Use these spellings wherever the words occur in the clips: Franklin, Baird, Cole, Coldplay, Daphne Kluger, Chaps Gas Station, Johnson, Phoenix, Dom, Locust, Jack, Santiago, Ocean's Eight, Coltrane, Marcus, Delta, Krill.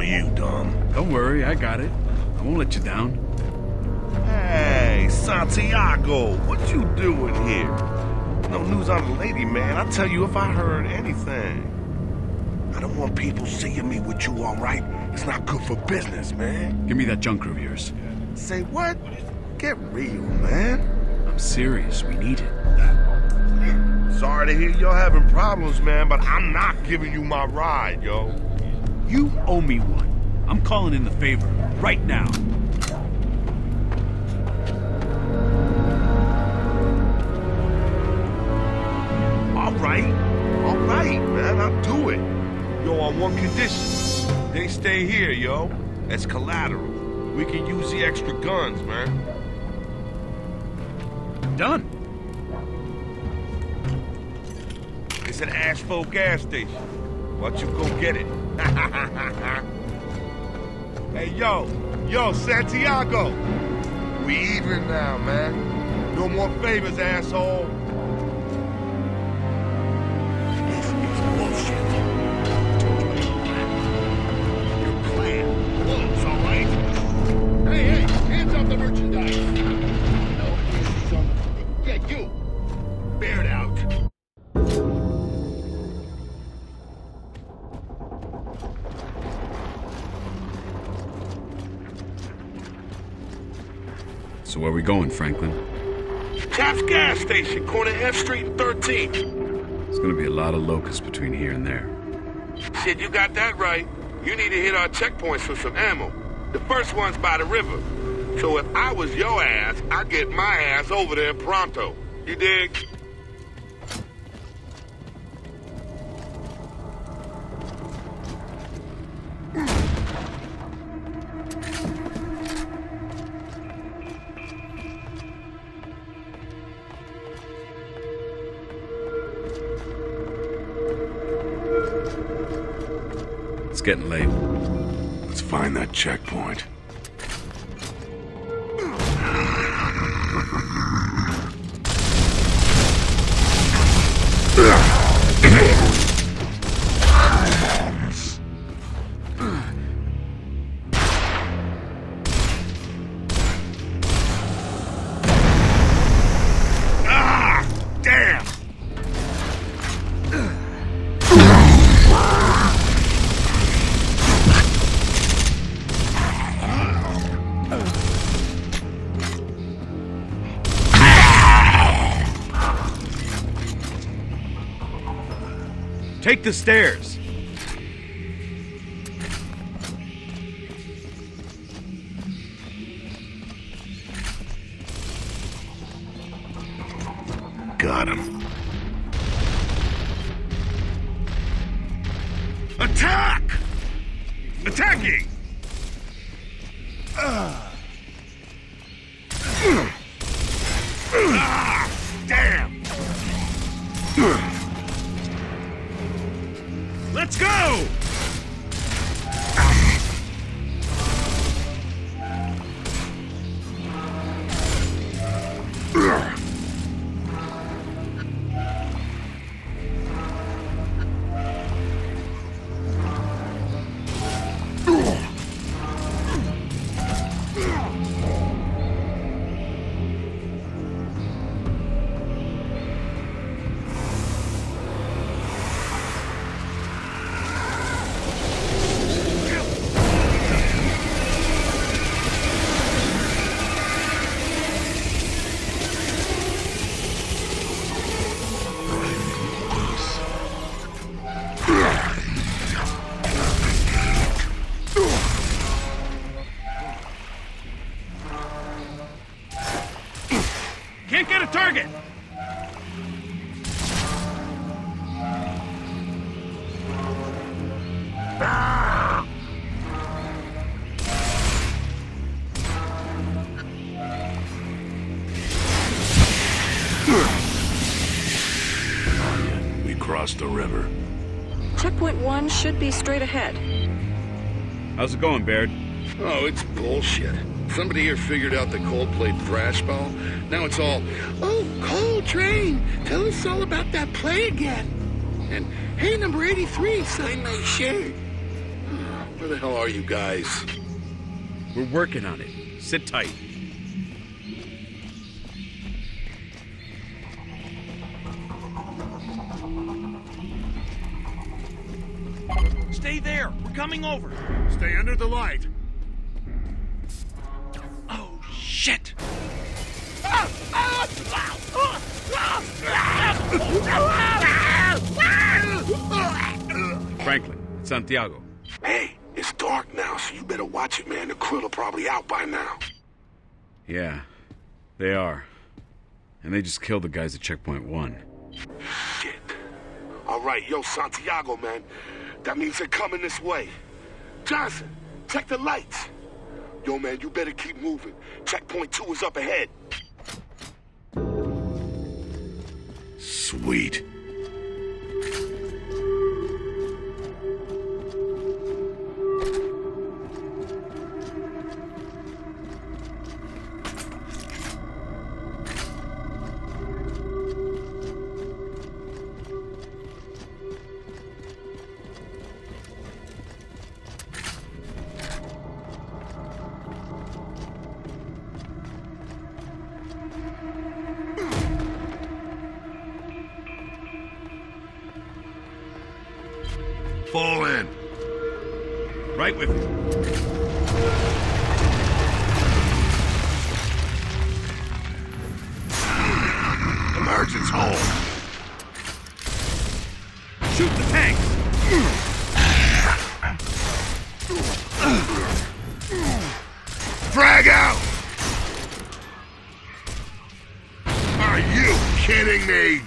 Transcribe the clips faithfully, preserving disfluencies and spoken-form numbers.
all you, Dom. Don't worry, I got it. I won't let you down. Hey, Santiago, what you doing here? No news on the lady, man. I'll tell you if I heard anything. I don't want people seeing me with you, all right? It's not good for business, man. Give me that junker of yours. Say what? Get real, man. I'm serious. We need it. Sorry to hear you're having problems, man, but I'm not giving you my ride, yo. You owe me one. I'm calling in the favor right now. All right. All right, man. I'll do it. Yo, on one condition. They stay here, yo. As collateral. We can use the extra guns, man. Done. It's an asphalt gas station. Why don't you go get it? Hey, yo. Yo, Santiago. We even now, man. No more favors, asshole. This is bullshit. Your plan blows, all right? Hey, hey, hands off the merchandise. No, it's on the... Yeah, you. Baird out. So where are we going, Franklin? Chaps Gas Station, corner F Street and thirteenth. It's gonna be a lot of locusts between here and there. Shit, you got that right. You need to hit our checkpoints for some ammo. The first one's by the river. So if I was your ass, I'd get my ass over there pronto. You dig? It's getting late. Let's find that checkpoint. Take the stairs. Got him. Attack! Attacking! Ah, uh. uh. Damn! Uh. Let's go! The river. Checkpoint one should be straight ahead. How's it going, Baird? Oh, it's bullshit. Somebody here figured out the Coldplay thrash ball. Now it's all, oh, Coltrane, tell us all about that play again. And, hey, number eighty-three, sign my shirt. For the hell are you guys? We're working on it. Sit tight. Stay there. We're coming over. Stay under the light. Oh, shit. Franklin, it's Santiago. Hey, it's dark now, so you better watch it, man. The Krill are probably out by now. Yeah, they are. And they just killed the guys at Checkpoint One. Shit. All right, yo, Santiago, man. That means they're coming this way. Johnson, check the lights. Yo, man, you better keep moving. Checkpoint Two is up ahead. Sweet. Fall in. Right with you. Emergence hole. Shoot the tanks. Frag out. Are you kidding me?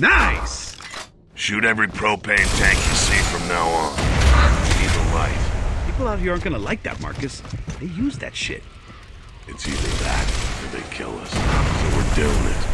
Nice! Shoot every propane tank you see from now on. We need the light. People out here aren't gonna like that, Marcus. They use that shit. It's either that or they kill us. So we're doing it.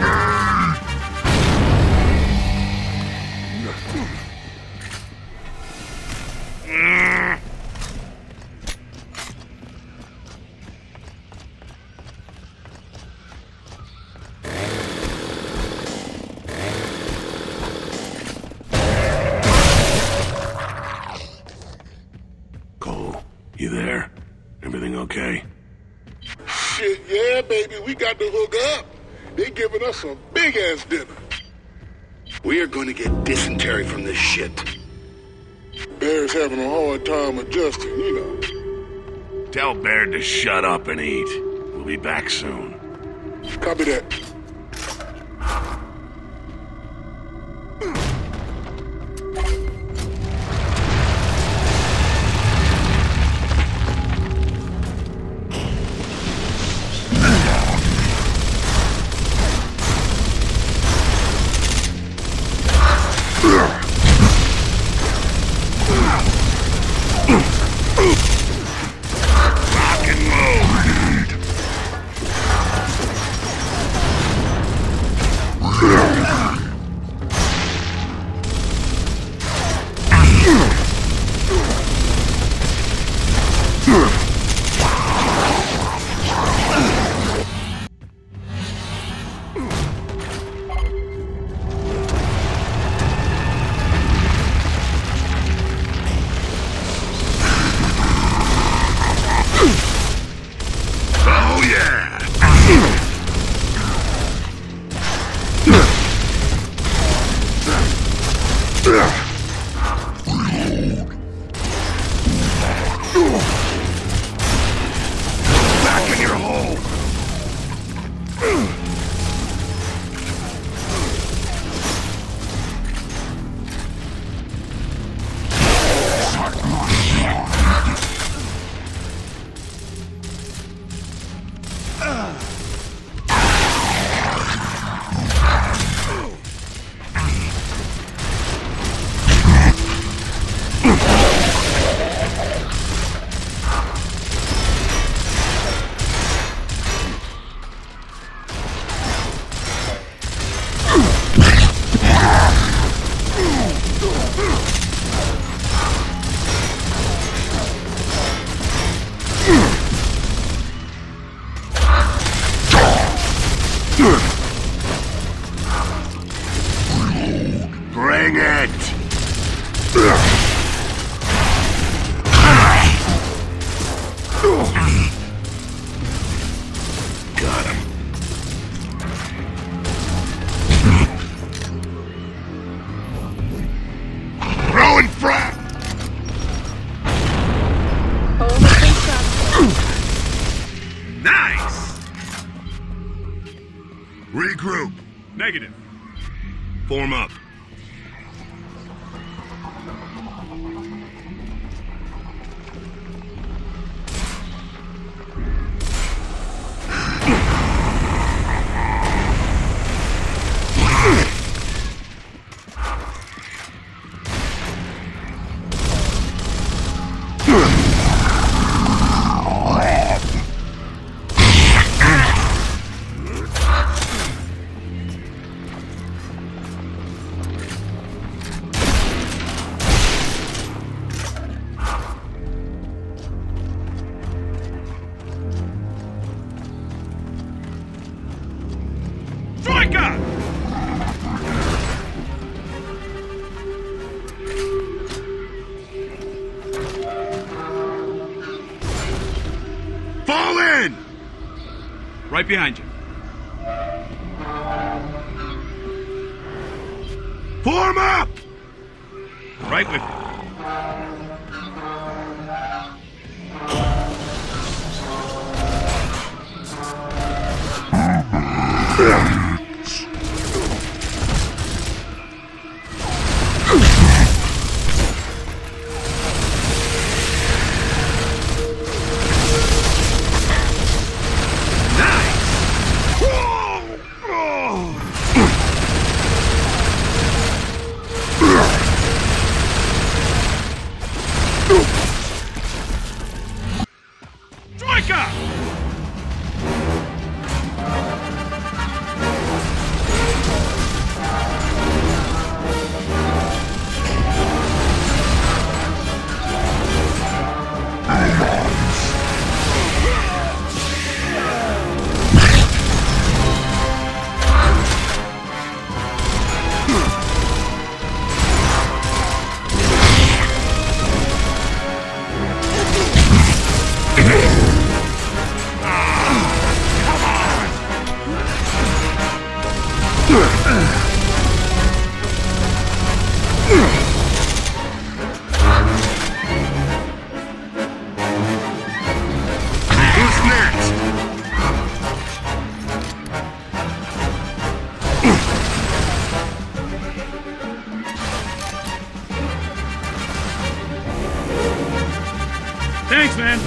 Ugh! we got to hook up. They giving us a big-ass dinner. We are going to get dysentery from this shit. Baird's having a hard time adjusting, you know. Tell Baird to shut up and eat. We'll be back soon. Copy that. Right behind you. Form up! Right with Strike up! Thanks, man.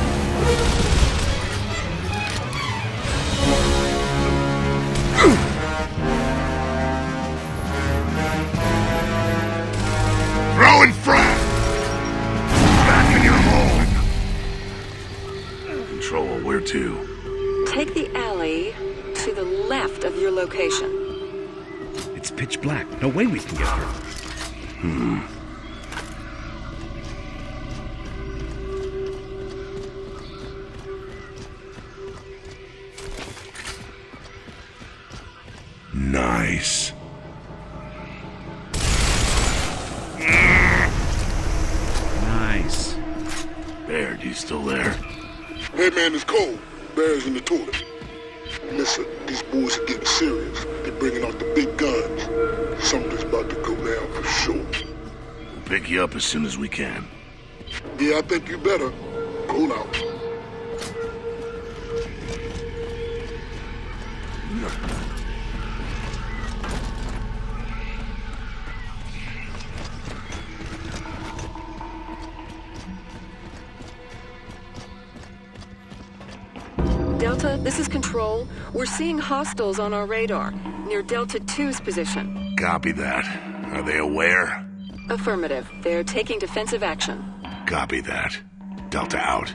Throw and fry. Back in your hole. Control, where to? Take the alley to the left of your location. It's pitch black. No way we can get through. Hmm. Nice. Nice. Baird, you still there? Hey man, it's Cole. Baird's in the toilet. Listen, these boys are getting serious. They're bringing out the big guns. Something's about to go down for sure. We'll pick you up as soon as we can. Yeah, I think you better. Cole out. This is Control. We're seeing hostiles on our radar, near Delta two's position. Copy that. Are they aware? Affirmative. They're taking defensive action. Copy that. Delta out.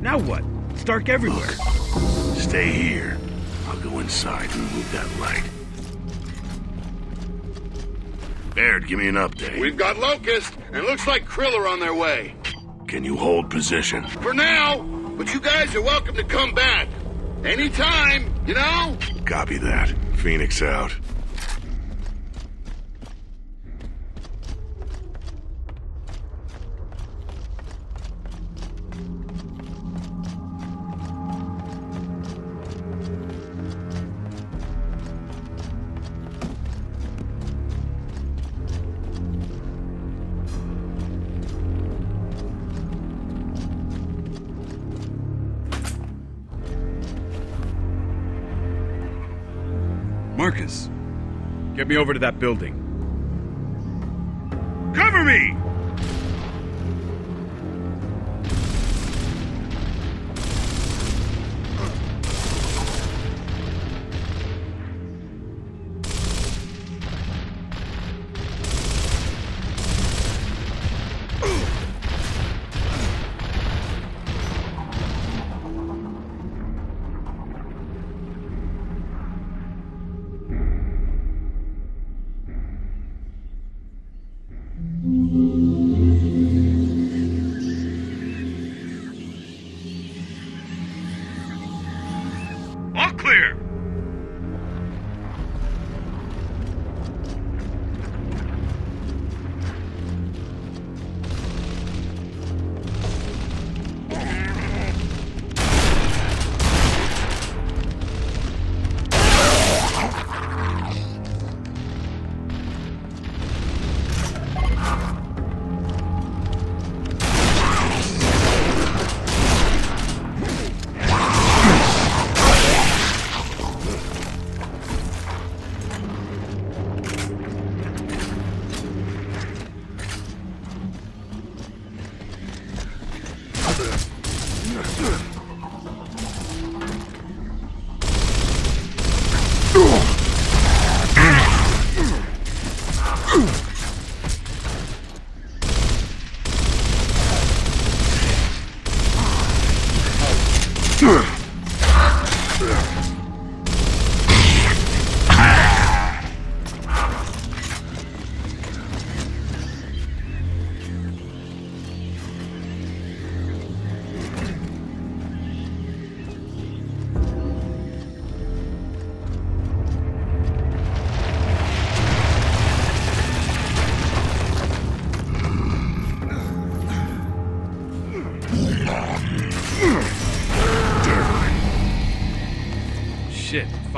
Now what? It's dark everywhere. Look, stay here. I'll go inside and move that light. Baird, give me an update. We've got Locust, and it looks like Krill are on their way. Can you hold position? For now, but you guys are welcome to come back. Anytime, you know? Copy that. Phoenix out. Marcus, get me over to that building. Cover me!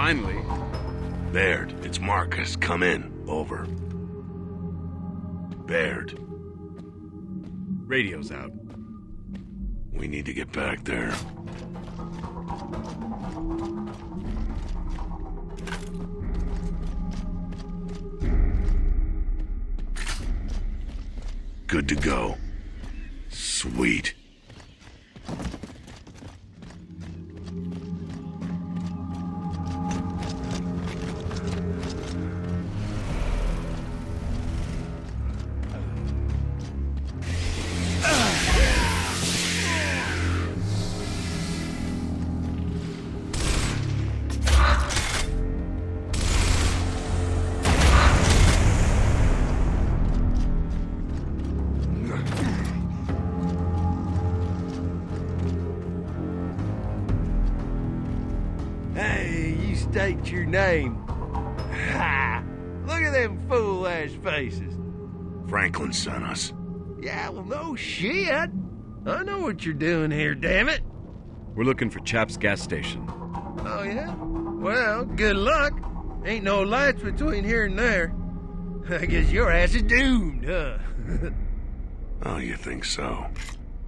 finally. Baird, it's Marcus. Come in. Over. Baird. Radio's out. We need to get back there. Good to go. Sweet. Name. Ha! Look at them fool-ass faces. Franklin sent us. Yeah, well, no shit. I know what you're doing here, damn it. We're looking for Chaps Gas Station. Oh, yeah? Well, good luck. Ain't no lights between here and there. I guess your ass is doomed, huh? Oh, you think so?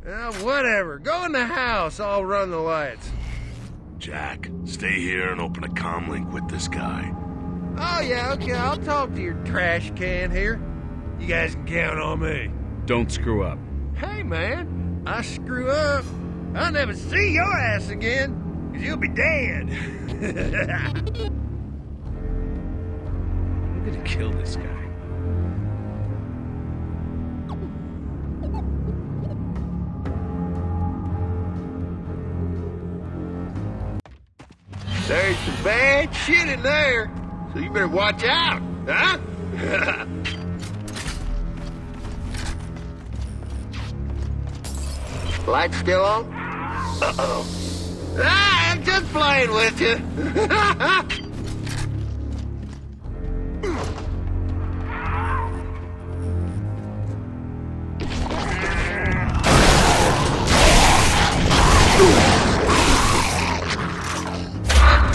Uh, whatever. Go in the house. I'll run the lights. Jack, stay here and open a comm link with this guy. Oh, yeah, okay, I'll talk to your trash can here. You guys can count on me. Don't screw up. Hey, man, I screw up, I'll never see your ass again, because you'll be dead. I'm gonna kill this guy. There's some bad shit in there, so you better watch out, huh? Lights still on? Uh-oh. Ah, I'm just playing with you.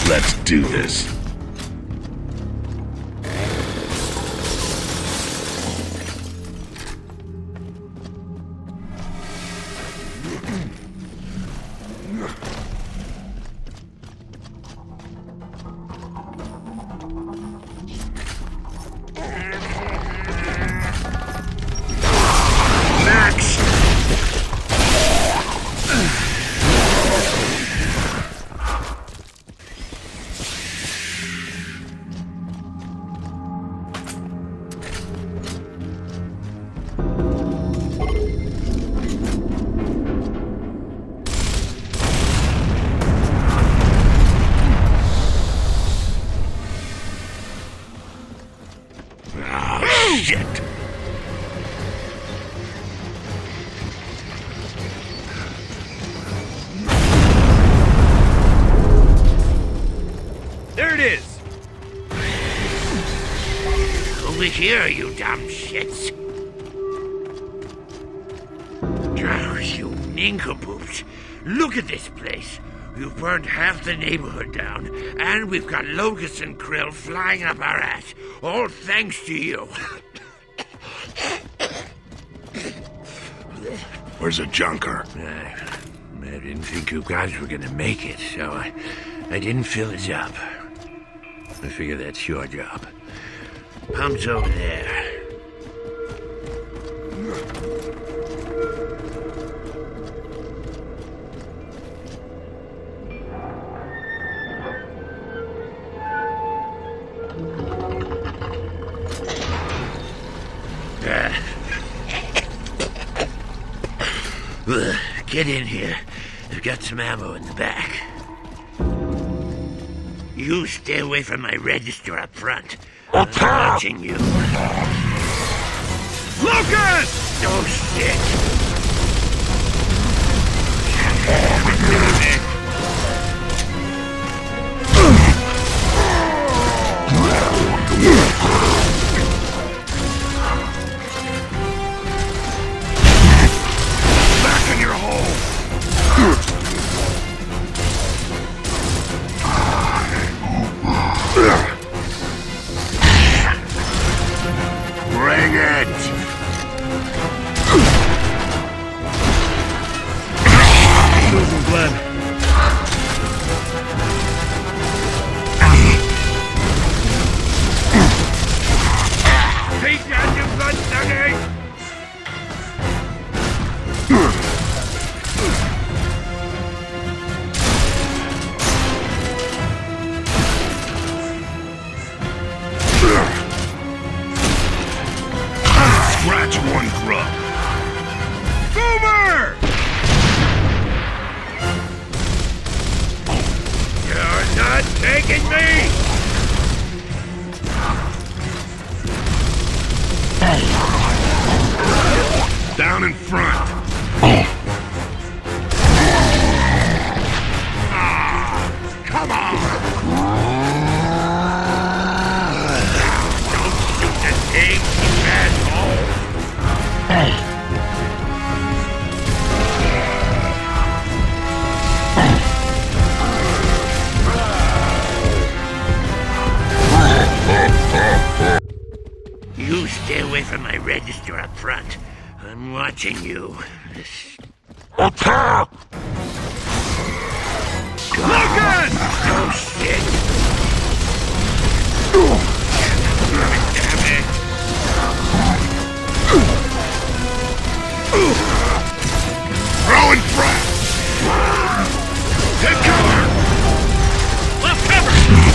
Let's do this. Here, you dumb shits. Oh, you nincompoops. Look at this place. You've burned half the neighborhood down, and we've got Locust and Krill flying up our ass. All thanks to you. Where's the junker? Uh, I didn't think you guys were gonna make it, so I, I didn't fill his up. I figure that's your job. Pump's over there. Uh, get in here. I've got some ammo in the back. You stay away from my register up front. I'm watching you. Locust! Oh, shit. Back in your hole. Bring it! Losing blood. Take down your blood, Dougie! Scratch one grub. Boomer! You're not taking me! Down in front. Ah, come on! Don't shoot the pig! You stay away from my register up front. I'm watching you. Attack! Locust! Oh shit! Damn it! Throw in front! Take cover! Left cover!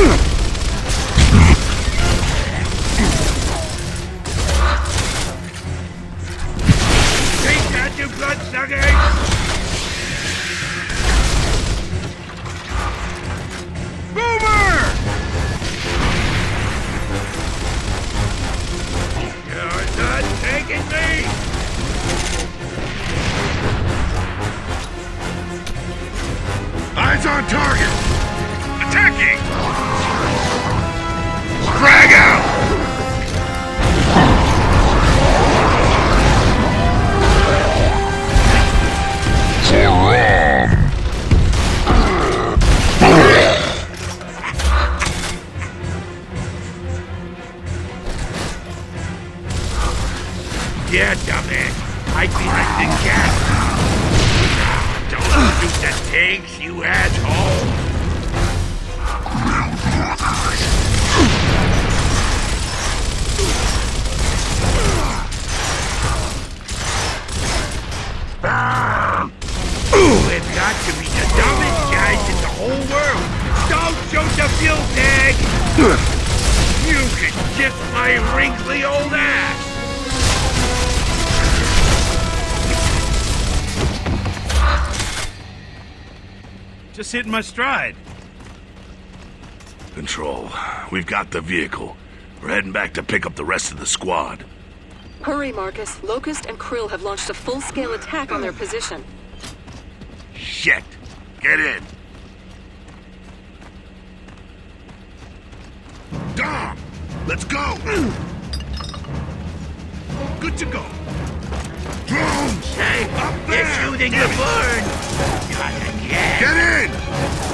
Ugh! on target! Attacking! Frag out! Yeah, dumbass. I'd be like the cat. Don't shoot the tanks, you asshole. Krill blockers. Ooh, it's got to be the dumbest guys in the whole world. Don't shoot the fuel tank. You can kiss my wrinkly old ass. Just hitting my stride. Control, we've got the vehicle. We're heading back to pick up the rest of the squad. Hurry, Marcus. Locust and Krill have launched a full-scale attack on their position. Shit! Get in! Dom! Let's go! Good to go. Drones! Hey, they're shooting the bird! Get in!